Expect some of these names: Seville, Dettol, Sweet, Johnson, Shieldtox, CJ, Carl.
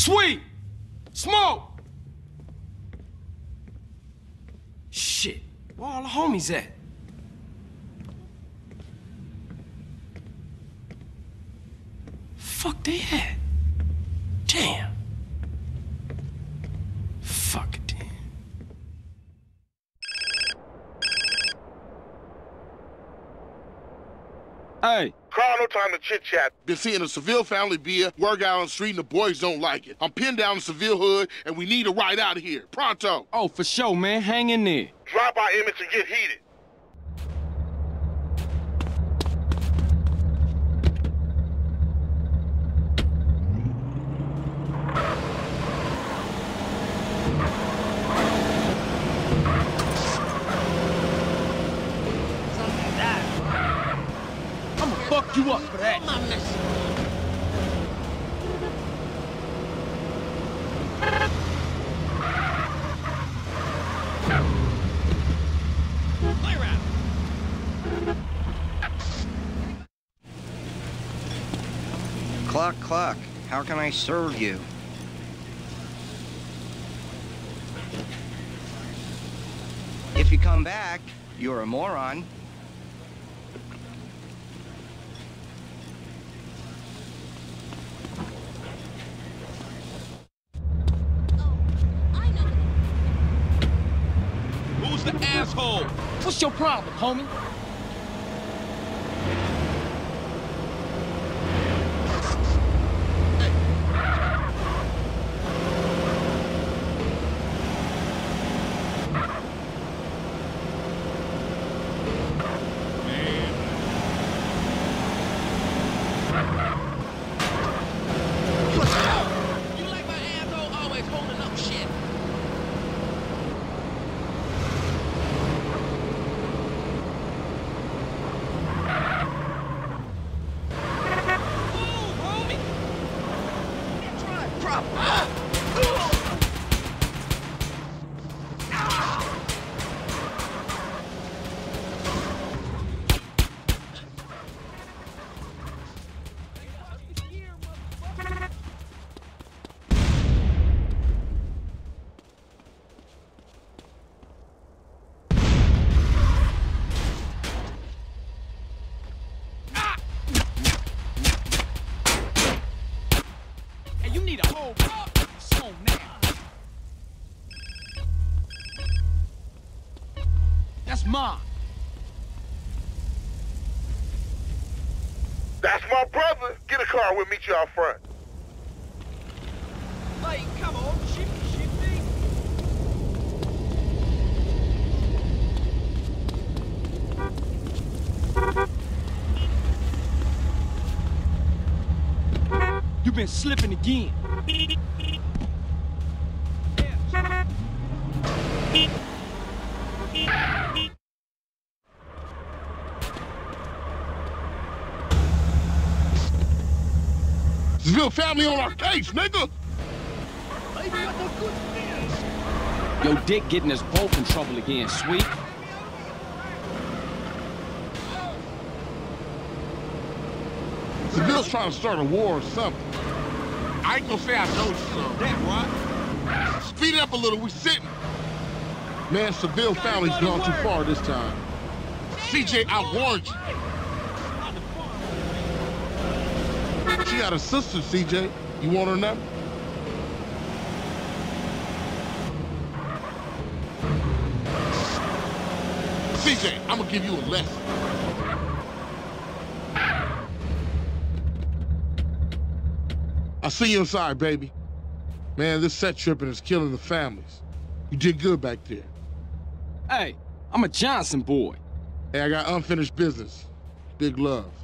Sweet! Smoke! Shit, where all the homies at? Fuck they at? Damn. Fuck it then. Hey. Carl, no time to chit-chat. Been seeing a Seville family beer, work out on the street, and the boys don't like it. I'm pinned down in Seville hood, and we need a ride out of here. Pronto. Oh, for sure, man. Hang in there. Drop our image and get heated. You up for that? Clock, clock. How can I serve you? If you come back, you're a moron. Asshole! What's your problem, homie? Mom. That's my brother. Get a car. We'll meet you out front. Like, come on. Ship me. You've been slipping again. Seville family on our case, nigga! Yo, Dick getting us both in trouble again, Sweet. Seville's trying to start a war or something. I ain't gonna say I know something. That what? Speed up a little, we sitting. Man, Seville family's gone too far this time. CJ, I warned you. She got a sister, CJ. You want her now? CJ, I'm gonna give you a lesson. I'll see you inside, baby. Man, this set tripping is killing the families. You did good back there. Hey, I'm a Johnson boy. Hey, I got unfinished business. Big love.